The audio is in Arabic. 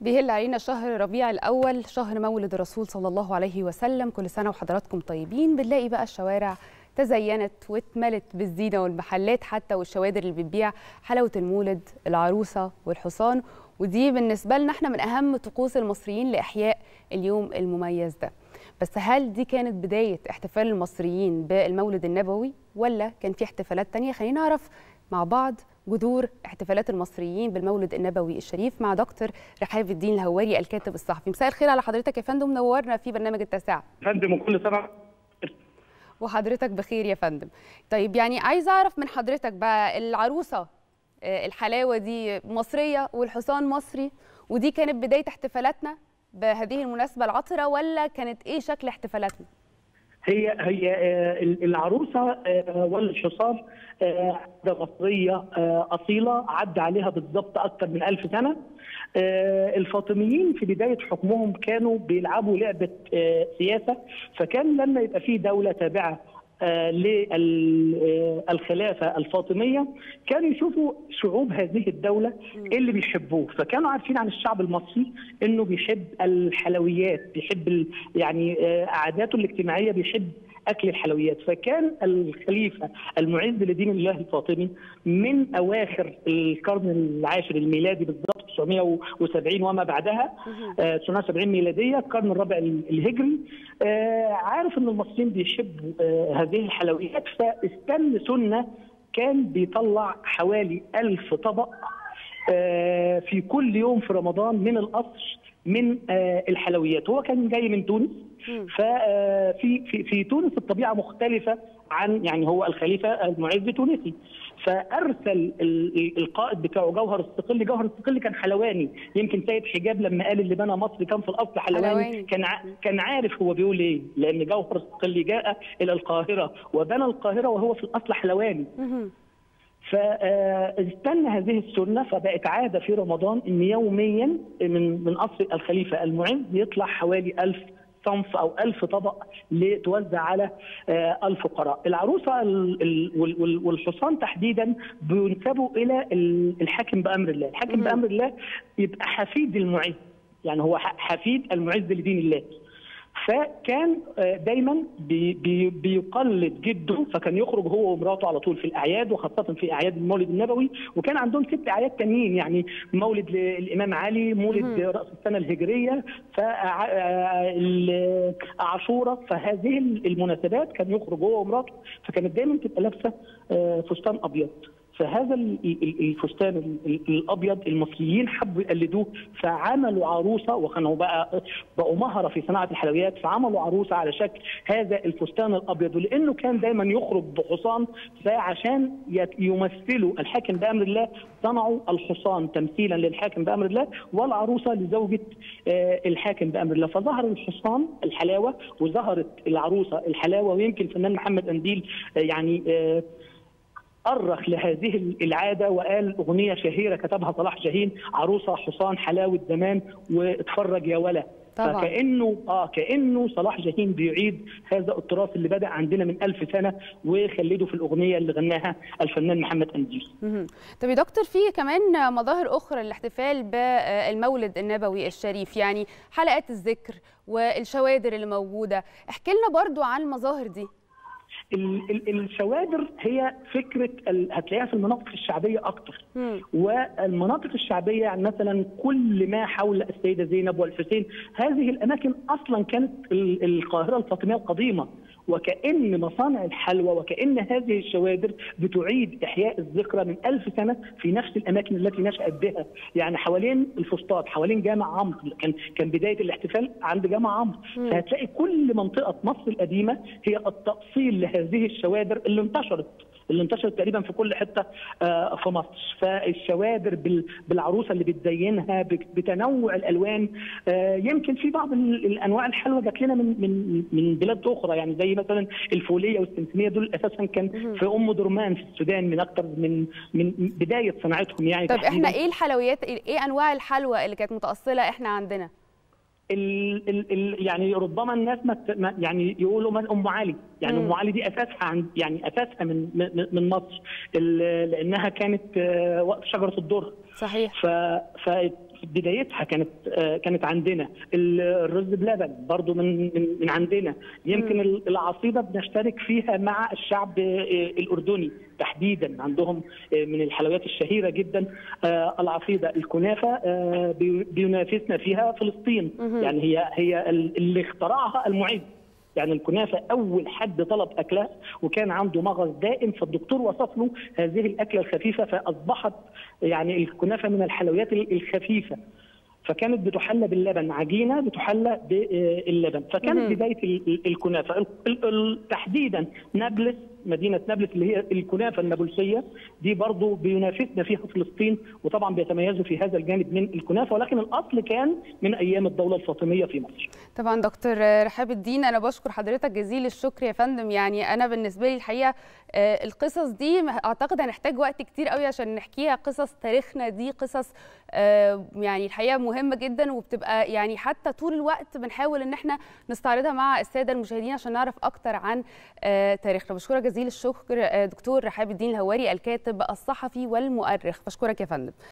بيهل علينا شهر ربيع الأول، شهر مولد الرسول صلى الله عليه وسلم. كل سنة وحضراتكم طيبين. بنلاقي بقى الشوارع تزينت واتملت بالزينة، والمحلات حتى والشوادر اللي بتبيع حلاوة المولد، العروسة والحصان، ودي بالنسبة لنا احنا من أهم طقوس المصريين لإحياء اليوم المميز ده. بس هل دي كانت بداية احتفال المصريين بالمولد النبوي ولا كان في احتفالات تانية؟ خلينا نعرف مع بعض جذور احتفالات المصريين بالمولد النبوي الشريف مع دكتور رحاب الدين الهواري الكاتب الصحفي. مساء الخير على حضرتك يا فندم، منورنا في برنامج التاسعة. فندم كل سنة وحضرتك بخير يا فندم. طيب يعني عايزه اعرف من حضرتك بقى، العروسه الحلاوه دي مصريه والحصان مصري، ودي كانت بدايه احتفالاتنا بهذه المناسبه العطره، ولا كانت ايه شكل احتفالاتنا؟ هي العروسه والحصان عاده مصريه اصيله، عدى عليها بالضبط اكثر من 1000 سنه. الفاطميين في بدايه حكمهم كانوا بيلعبوا لعبه سياسه، فكان لما يبقى في دوله تابعه للخلافه الفاطميه كانوا يشوفوا شعوب هذه الدوله اللي بيحبوه، فكانوا عارفين عن الشعب المصري انه بيحب الحلويات، بيحب يعني عاداته الاجتماعيه، بيحب اكل الحلويات. فكان الخليفه المعز لدين الله الفاطمي من اواخر القرن العاشر الميلادي بالضبط 970 وما بعدها 970 ميلاديه، القرن الرابع الهجري، عارف ان المصريين بيحبوا هذه الحلويات، فاستنى سنه كان بيطلع حوالي 1000 طبق في كل يوم في رمضان من القصر من الحلويات. هو كان جاي من تونس، ففي في في تونس الطبيعه مختلفه عن يعني هو الخليفه المعز تونسي، فارسل القائد بتاعه جوهر الصقلي. جوهر الصقلي كان حلواني، يمكن سيد حجاب لما قال اللي بنى مصر كان في الاصل حلواني، كان عارف هو بيقول ايه، لان جوهر الصقلي جاء الى القاهره وبنى القاهره وهو في الاصل حلواني. فاستنى هذه السنه، فبقت عاده في رمضان ان يوميا من قصر الخليفه المعز يطلع حوالي 1000 صنف او 1000 طبق لتوزع على الفقراء. العروسه والحصان تحديدا بينسبوا الى الحاكم بامر الله. الحاكم بامر الله يبقى حفيد المعز، يعني هو حفيد المعز لدين الله، فكان دايما بيقلد جده، فكان يخرج هو ومراته على طول في الاعياد، وخاصه في اعياد المولد النبوي. وكان عندهم 6 اعياد تانيين، يعني مولد الامام علي، مولد راس السنه الهجريه، عاشوراء. فهذه المناسبات كان يخرج هو ومراته، فكانت دايما تبقى لابسه فستان ابيض. فهذا الفستان الابيض المصريين حبوا يقلدوه، فعملوا عروسه، وكانوا بقوا مهره في صناعه الحلويات، فعملوا عروسه على شكل هذا الفستان الابيض. ولانه كان دايما يخرج بحصان، فعشان يمثلوا الحاكم بامر الله صنعوا الحصان تمثيلا للحاكم بامر الله، والعروسه لزوجه الحاكم بامر الله. فظهر الحصان الحلاوه وظهرت العروسه الحلاوه، ويمكن الفنان محمد قنديل يعني أرخ لهذه العادة وقال أغنية شهيرة كتبها صلاح جهين، عروسة حصان حلاوة زمان واتفرج يا ولا. طبعا. كأنه صلاح جهين بيعيد هذا التراث اللي بدأ عندنا من 1000 سنة وخلده في الأغنية اللي غناها الفنان محمد قنديل. طب يا دكتور، في كمان مظاهر أخرى للاحتفال بالمولد النبوي الشريف، يعني حلقات الذكر والشوادر اللي موجودة، احكي لنا برضو عن المظاهر دي. الشوادر هي فكره هتلاقيها في المناطق الشعبيه اكتر، والمناطق الشعبيه يعني مثلا كل ما حول السيده زينب والحسين، هذه الاماكن اصلا كانت القاهره الفاطميه القديمه، وكأن مصانع الحلوى وكأن هذه الشوادر بتعيد إحياء الذكرى من 1000 سنة في نفس الأماكن التي نشأت بها، يعني حوالين الفسطاط، حوالين جامع عمرو، كان بداية الاحتفال عند جامع عمرو. فهتلاقي كل منطقة مصر القديمة هي التأصيل لهذه الشوادر اللي انتشرت تقريبا في كل حته في مصر. فالشوادر بالعروسه اللي بتزينها بتنوع الالوان، يمكن في بعض الانواع الحلوه جات لنا من بلاد اخرى، يعني زي مثلا الفوليه والسمسميه، دول اساسا كان في ام درمان في السودان من اكثر من بدايه صناعتهم يعني. طب احنا ايه الحلويات، ايه انواع الحلوى اللي كانت متاصله احنا عندنا؟ يعني ربما الناس ما يعني يقولوا من ام عالي، يعني ام عالي دي اساسها يعني اساسها من مصر، لانها كانت وقت شجره الدر. صحيح. في بدايتها كانت عندنا الرز بلبن برضو من عندنا. يمكن العصيدة بنشترك فيها مع الشعب الأردني تحديدا، عندهم من الحلويات الشهيرة جدا العصيدة. الكنافة بينافسنا فيها فلسطين، يعني هي اللي اخترعها المعز. يعني الكنافة أول حد طلب أكلها وكان عنده مغص دائم، فالدكتور وصف له هذه الأكلة الخفيفة، فأصبحت يعني الكنافة من الحلويات الخفيفة. فكانت بتحلى باللبن، عجينة بتحلى باللبن، فكانت بداية الكنافة. تحديدا نابلس، مدينة نابلس اللي هي الكنافة النابلسية دي برضو بينافسنا فيها فلسطين، وطبعا بيتميزوا في هذا الجانب من الكنافة، ولكن الأصل كان من أيام الدولة الفاطمية في مصر. طبعا دكتور رحاب الدين، أنا بشكر حضرتك جزيل الشكر يا فندم. يعني أنا بالنسبة لي الحقيقة القصص دي أعتقد هنحتاج وقت كتير قوي عشان نحكيها. قصص تاريخنا دي قصص يعني الحقيقة مهمة جدا، وبتبقى يعني حتى طول الوقت بنحاول إن احنا نستعرضها مع السادة المشاهدين عشان نعرف أكتر عن تاريخنا. بشكرك جزيل الشكر دكتور رحاب الدين الهواري، الكاتب الصحفي والمؤرخ. بشكرك يا فندم.